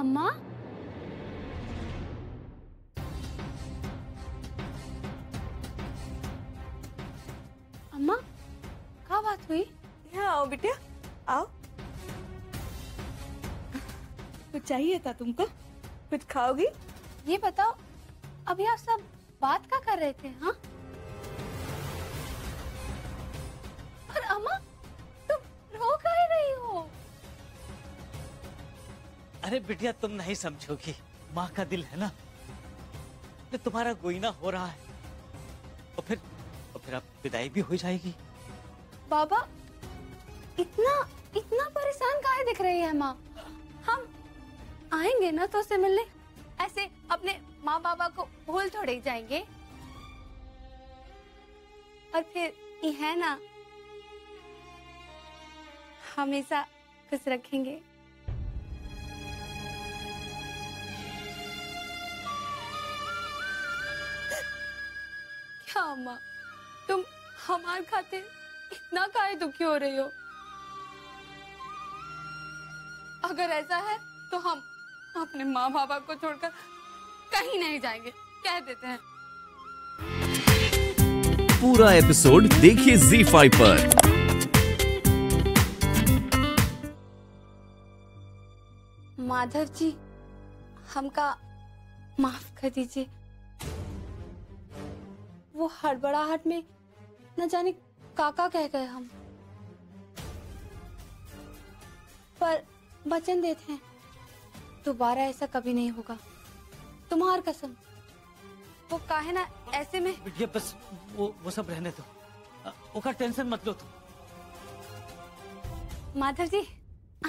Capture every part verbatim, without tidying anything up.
अम्मा अम्मा क्या बात हुई? यहाँ आओ बेटिया, आओ। कुछ चाहिए था तुमको? कुछ खाओगी? ये बताओ अभी आप सब बात क्या कर रहे थे? हाँ और अम्मा तुम रो क्या रही हो? अरे बिटिया तुम नहीं समझोगी, माँ का दिल है ना, तो तुम्हारा गोईना हो रहा है और फिर और फिर आप विदाई भी हो जाएगी। बाबा इतना इतना परेशान काहे दिख रही है माँ? हम आएंगे ना तो उसे मिलने, ऐसे अपने माँ बाबा को भूल थोड़े जाएंगे। और फिर ये है ना, हमेशा खुश रखेंगे। क्या अम्मा तुम हमारे खातिर इतना काहे दुखी हो रही हो? अगर ऐसा है तो हम अपने माँ बाबा को छोड़कर कहीं नहीं जाएंगे, कह देते हैं। पूरा एपिसोड देखिए ज़ी फाइव पर। माधव जी हमका माफ कर दीजिए, वो हड़बड़ाहट में न जाने काका कह गए हम, पर वचन देते हैं दोबारा ऐसा कभी नहीं होगा, तुम्हार कसम। वो काहे ना ऐसे में ये बस वो वो सब रहने दो, उसका टेंशन मत लो तुम। माधव जी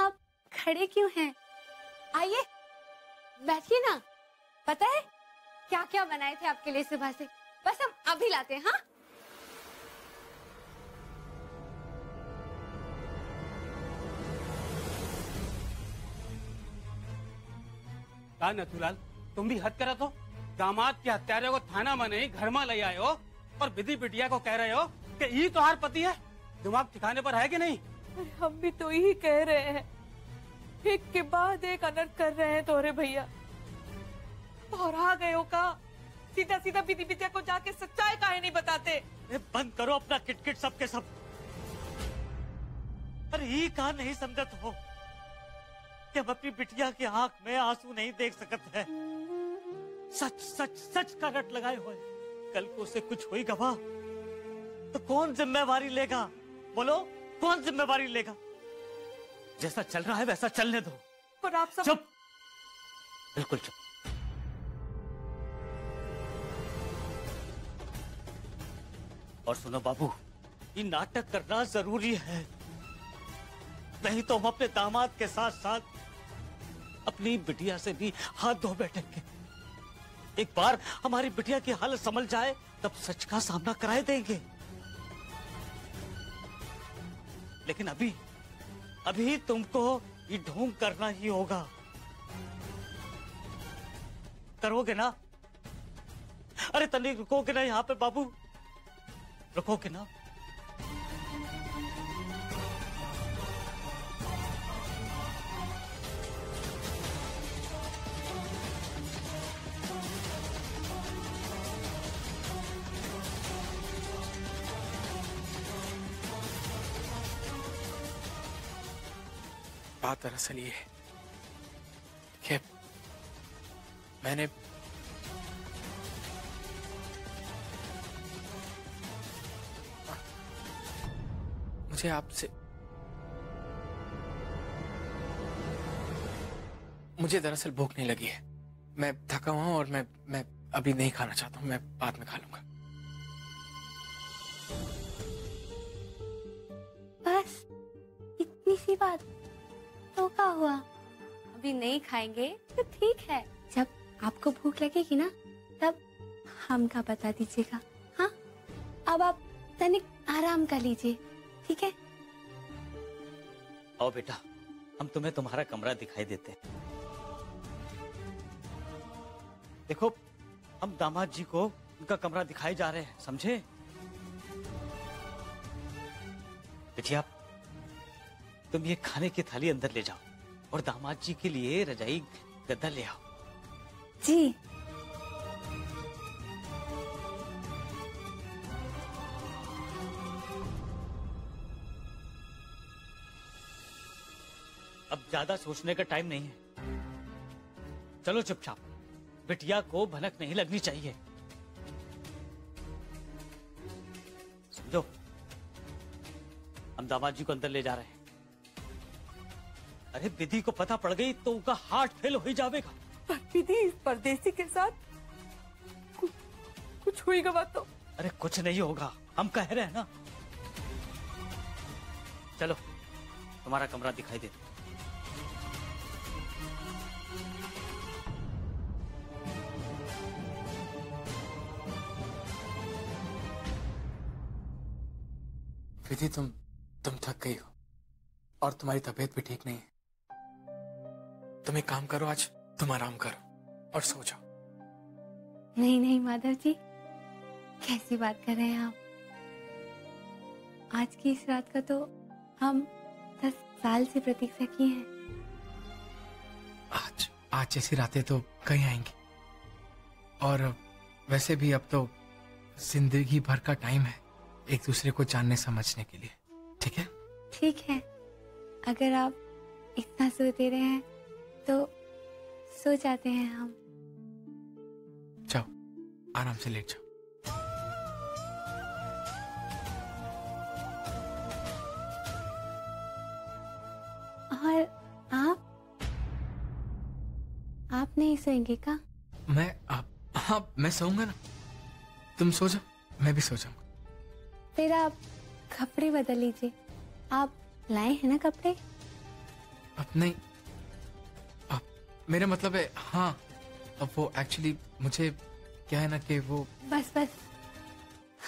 आप खड़े क्यों हैं? आइए बैठिए ना, पता है क्या क्या बनाए थे आपके लिए सुबह से, बस हम अभी लाते हैं। हाँ का नथुलाल तुम भी हद करा तो, दामाद के हत्यारे को थाना में नहीं घर में ले आए हो और विधि बिटिया को कह रहे हो कि यही तुम्हार पति है? दिमाग ठिकाने पर है कि नहीं? हम भी तो यही कह रहे हैं, एक के बाद एक अनर्थ कर रहे हैं तोरे भैया। और आ गए हो का सीधा सीधा विधि बिटिया को जाके सच्चाई काहे नहीं बताते? बंद करो अपना किटकिट सबके सब। अरे ये कहा नहीं समझत हो कि अब अपनी बिटिया की आंख में आंसू नहीं देख सकते हैं। सच सच सच का रट लगाए हुए, कल को उसे कुछ हुई गवा तो कौन जिम्मेवारी लेगा? बोलो कौन जिम्मेवारी लेगा? जैसा चल रहा है वैसा चलने दो। पर आप सब चुप, बिल्कुल चुप। और सुनो बाबू, ये नाटक करना जरूरी है, नहीं तो हम अपने दामाद के साथ साथ अपनी बिटिया से भी हाथ धो बैठेंगे। एक बार हमारी बिटिया की हालत समझ जाए तब सच का सामना कराए देंगे, लेकिन अभी अभी तुमको ये ढोंग करना ही होगा। करोगे ना? अरे तनिक रुकोगे ना यहाँ पे बाबू, रुकोगे ना? बात दरअसल ये है कि मैंने मुझे आपसे मुझे दरअसल भूख नहीं लगी है, मैं थका हुआ हूं और मैं मैं अभी नहीं खाना चाहता हूं, मैं बाद में खा लूंगा। बस इतनी सी बात तो क्या हुआ? अभी नहीं खाएंगे तो ठीक है, जब आपको भूख लगेगी ना तब हमका बता दीजिएगा। हाँ अब आप तनिक आराम कर लीजिए, ठीक है? आओ बेटा, हम तुम्हें तुम्हारा कमरा दिखाई देते हैं। देखो हम दामाद जी को उनका कमरा दिखाए जा रहे हैं, समझे? बिटिया तुम ये खाने की थाली अंदर ले जाओ और दामाद जी के लिए रजाई गद्दा ले आओ। जी। अब ज्यादा सोचने का टाइम नहीं है, चलो चुपचाप, बिटिया को भनक नहीं लगनी चाहिए, समझो। हम दामाद जी को अंदर ले जा रहे हैं। अरे विधि को पता पड़ गई तो उनका हार्ट फेल हो ही जाएगा। पर विधि इस परदेसी के साथ कु, कुछ होएगा बात तो? अरे कुछ नहीं होगा, हम कह रहे हैं ना। चलो तुम्हारा कमरा दिखाई दे। विधि तुम तुम थक गई हो और तुम्हारी तबीयत भी ठीक नहीं है। तुम एक काम करो, आज तुम आराम करो और सो जाओ। नहीं नहीं माधव जी, कैसी बात कर रहे हैं आप। आज की इस रात का तो हम दस साल से प्रतीक्षा की है। आज आज जैसी रातें तो कहीं आएंगी, और वैसे भी अब तो जिंदगी भर का टाइम है एक दूसरे को जानने समझने के लिए। ठीक है? ठीक है, अगर आप इतना सोते रहे हैं तो सो जाते हैं हम। जाओ आराम से लेट जाओ। और आप आप नहीं सोएंगे का? मैं आप हाँ मैं सोऊंगा ना। तुम सो जाओ, मैं भी सो जाऊंगा। फिर आप कपड़े बदल लीजिए, आप लाए हैं ना कपड़े? अब नहीं, अब मेरा मतलब है हाँ, अब वो एक्चुअली मुझे क्या है ना कि वो बस बस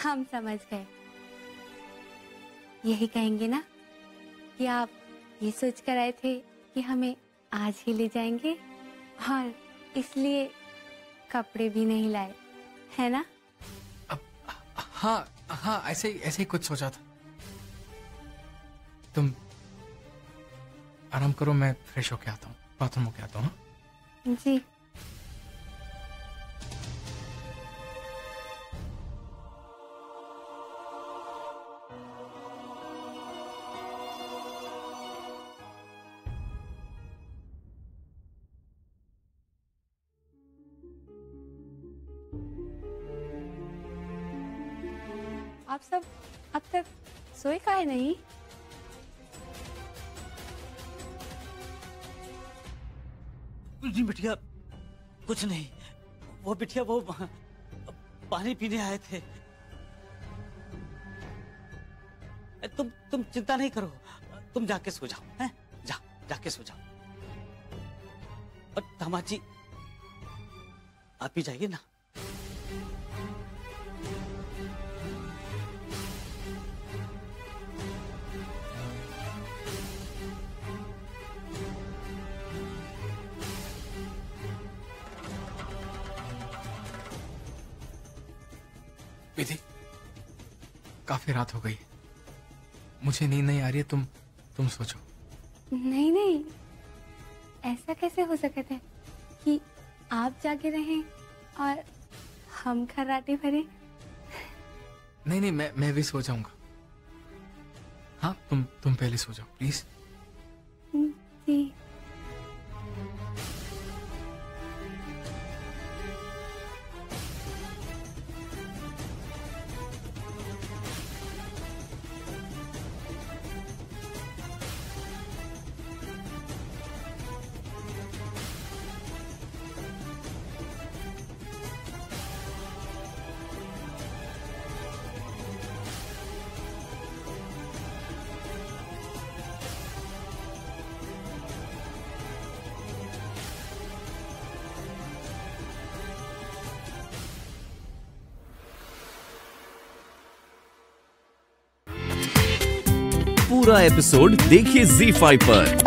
हम समझ गए। यही कहेंगे ना कि आप ये सोच कर आए थे कि हमें आज ही ले जाएंगे और इसलिए कपड़े भी नहीं लाए, है ना? अब हाँ हाँ ऐसे ही ऐसे ही कुछ सोचा था। तुम आराम करो, मैं फ्रेश होके आता हूँ, बाथरूम होके आता हूँ। जी। आप सब अब तक सोए काहे नहीं? जी बिटिया कुछ नहीं, वो बिटिया वो पानी पीने आए थे। तुम तुम चिंता नहीं करो, तुम जाके सो जाओ। हैं? जा जाके सो जाओ। और दामाजी आप ही जाइए ना। विधि काफी रात हो गई, मुझे नींद नहीं आ रही है, तुम तुम सोचो। नहीं नहीं, ऐसा कैसे हो सकता है कि आप जागे रहें और हम खर्राटे भरे। नहीं नहीं, मैं मैं भी सो जाऊंगा। हाँ तुम तुम पहले सो जाओ प्लीज। जी। पूरा एपिसोड देखिए ज़ी फाइव पर।